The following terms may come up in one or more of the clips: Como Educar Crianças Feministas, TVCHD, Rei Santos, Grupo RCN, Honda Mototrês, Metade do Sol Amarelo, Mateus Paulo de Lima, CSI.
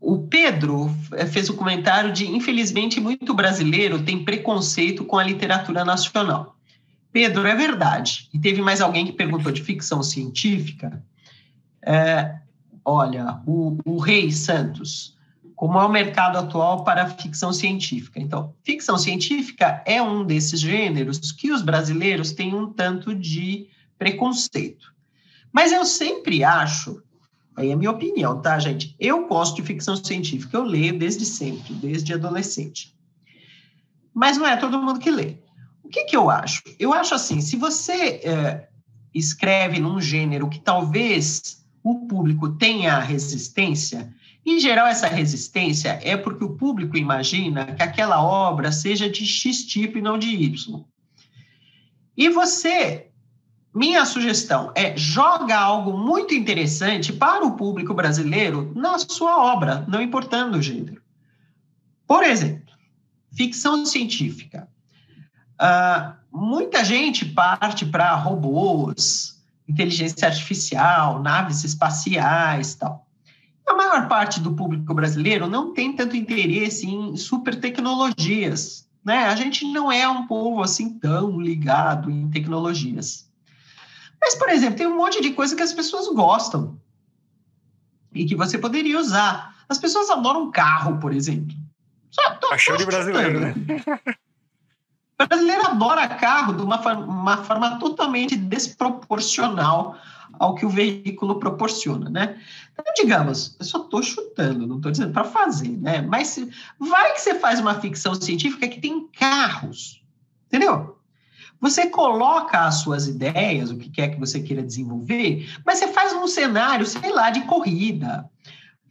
O Pedro fez um comentário de, infelizmente, muito brasileiro tem preconceito com a literatura nacional. Pedro, é verdade. E teve mais alguém que perguntou de ficção científica. Olha, o Rei Santos, como é o mercado atual para a ficção científica? Então, ficção científica é um desses gêneros que os brasileiros têm um tanto de preconceito. Mas eu sempre acho, aí é a minha opinião, tá, gente? Eu gosto de ficção científica, eu leio desde sempre, desde adolescente. Mas não é todo mundo que lê. O que eu acho? Eu acho assim, se você escreve num gênero que talvez o público tenha resistência, em geral essa resistência é porque o público imagina que aquela obra seja de X tipo e não de Y. E você, minha sugestão é, joga algo muito interessante para o público brasileiro na sua obra, não importando o gênero. Por exemplo, ficção científica. Muita gente parte para robôs, inteligência artificial, naves espaciais e tal. A maior parte do público brasileiro não tem tanto interesse em super tecnologias, né? A gente não é um povo assim tão ligado em tecnologias. Mas, por exemplo, tem um monte de coisa que as pessoas gostam e que você poderia usar. As pessoas adoram carro, por exemplo. Paixão de brasileiro, né? O brasileiro adora carro de uma forma totalmente desproporcional ao que o veículo proporciona, né? Então, digamos, eu só estou chutando, não estou dizendo para fazer, né? Mas vai que você faz uma ficção científica que tem carros, entendeu? Você coloca as suas ideias, o que quer que você queira desenvolver, mas você faz um cenário, sei lá, de corrida,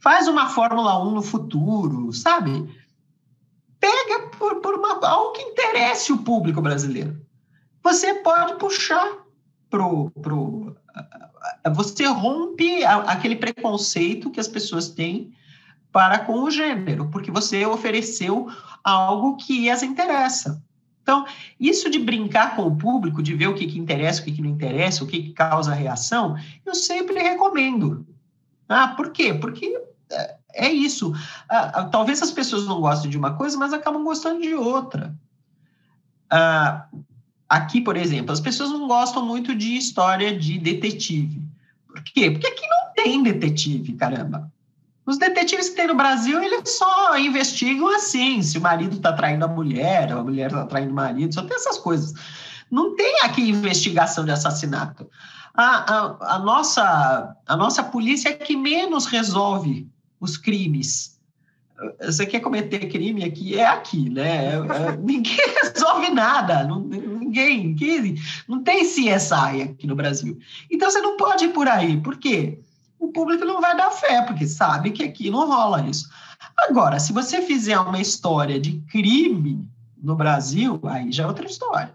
faz uma Fórmula 1 no futuro, sabe? Pega por algo que interesse o público brasileiro. Você pode puxar você rompe aquele preconceito que as pessoas têm para com o gênero, porque você ofereceu algo que as interessa. Então, isso de brincar com o público, de ver o que interessa, o que não interessa, o que causa reação, eu sempre recomendo. Ah, por quê? Porque é isso. Talvez as pessoas não gostem de uma coisa, mas acabam gostando de outra. Aqui, por exemplo, as pessoas não gostam muito de história de detetive. Por quê? Porque aqui não tem detetive, caramba. Os detetives que tem no Brasil, eles só investigam assim, se o marido está traindo a mulher, ou a mulher está traindo o marido, só tem essas coisas. Não tem aqui investigação de assassinato. A nossa polícia é que menos resolve os crimes. Você quer cometer crime aqui? É aqui, né? Ninguém resolve nada. Ninguém. Não tem CSI aqui no Brasil. Então, você não pode ir por aí. Por quê? O público não vai dar fé, porque sabe que aqui não rola isso. Agora, se você fizer uma história de crime no Brasil, aí já é outra história.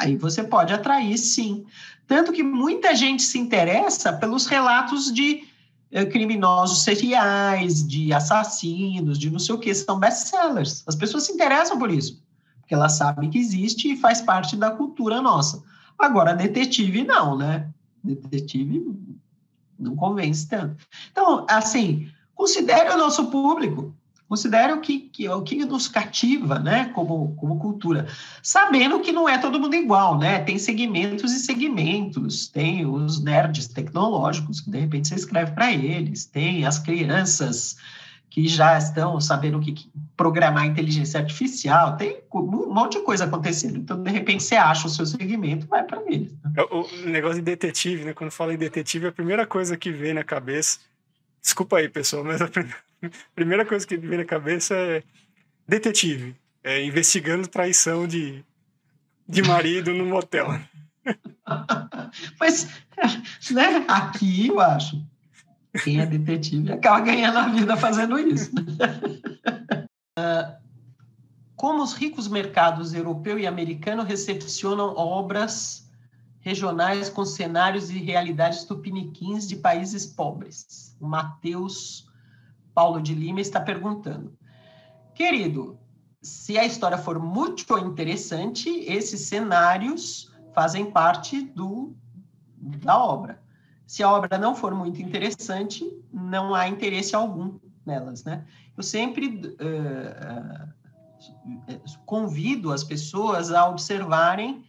Aí você pode atrair, sim. Tanto que muita gente se interessa pelos relatos de criminosos seriais, de assassinos, de não sei o que, são best-sellers. As pessoas se interessam por isso, porque elas sabem que existe e faz parte da cultura nossa. Agora, detetive não, né? Detetive não convence tanto. Então, assim, considere o nosso público, considere o que nos cativa, né? Como cultura. Sabendo que não é todo mundo igual, né? Tem segmentos e segmentos. Tem os nerds tecnológicos, que de repente você escreve para eles. Tem as crianças que já estão sabendo o que programar inteligência artificial. Tem um monte de coisa acontecendo. Então, de repente, você acha o seu segmento e vai para eles. Né? O negócio de detetive, né? Quando fala em detetive, a primeira coisa que vem na cabeça... Desculpa aí, pessoal, mas a primeira coisa que vem na cabeça é detetive, investigando traição de marido no motel. Mas, né, aqui eu acho, quem é detetive acaba ganhando a vida fazendo isso. Como os ricos mercados europeu e americano recepcionam obras regionais com cenários e realidades tupiniquins de países pobres. O Mateus Paulo de Lima está perguntando. Querido, se a história for muito interessante, esses cenários fazem parte da obra. Se a obra não for muito interessante, não há interesse algum nelas, né? Eu sempre convido as pessoas a observarem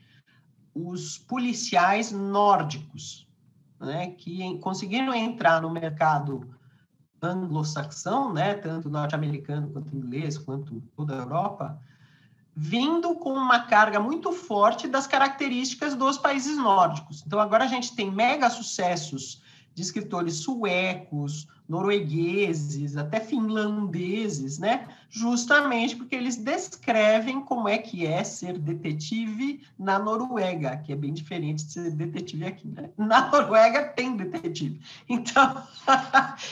os policiais nórdicos, né, que conseguiram entrar no mercado anglo-saxão, né, tanto norte-americano quanto inglês, quanto toda a Europa, vindo com uma carga muito forte das características dos países nórdicos. Então, agora a gente tem mega sucessos de escritores suecos, noruegueses, até finlandeses, né? Justamente porque eles descrevem como é que é ser detetive na Noruega, que é bem diferente de ser detetive aqui, né? Na Noruega tem detetive. Então,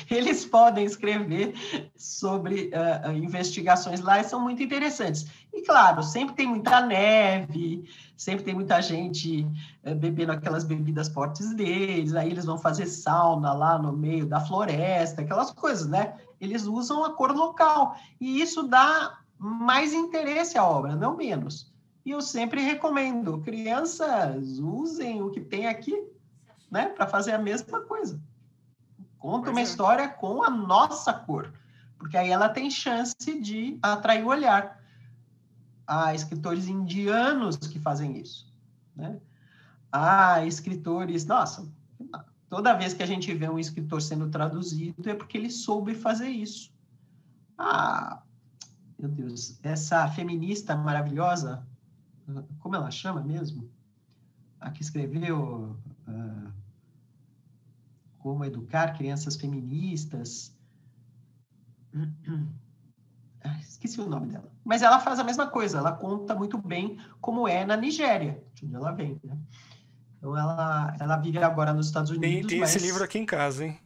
eles podem escrever sobre investigações lá e são muito interessantes. E, claro, sempre tem muita neve, sempre tem muita gente bebendo aquelas bebidas fortes deles, aí eles vão fazer sauna lá no meio da floresta, aquelas coisas, né? Eles usam a cor local, e isso dá mais interesse à obra, não menos. E eu sempre recomendo, crianças, usem o que tem aqui, né? Para fazer a mesma coisa. Conta uma história com a nossa cor, porque aí ela tem chance de atrair o olhar. Há escritores indianos que fazem isso, né? Há escritores... Nossa, toda vez que a gente vê um escritor sendo traduzido é porque ele soube fazer isso. Ah, meu Deus, essa feminista maravilhosa, como ela chama mesmo? A que escreveu Como Educar Crianças Feministas... Esqueci o nome dela. Mas ela faz a mesma coisa, ela conta muito bem como é na Nigéria, de onde ela vem, né? Então, ela vive agora nos Estados Unidos. Tem mas... esse livro aqui em casa, hein?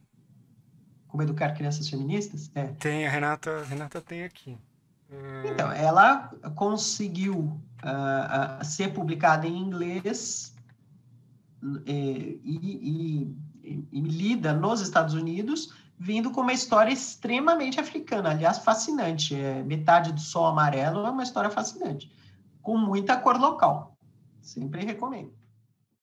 Como Educar Crianças Feministas? É. Tem, a Renata tem aqui. Então, ela conseguiu ser publicada em inglês e lida nos Estados Unidos, vindo com uma história extremamente africana, aliás, fascinante. Metade do Sol Amarelo é uma história fascinante, com muita cor local. Sempre recomendo.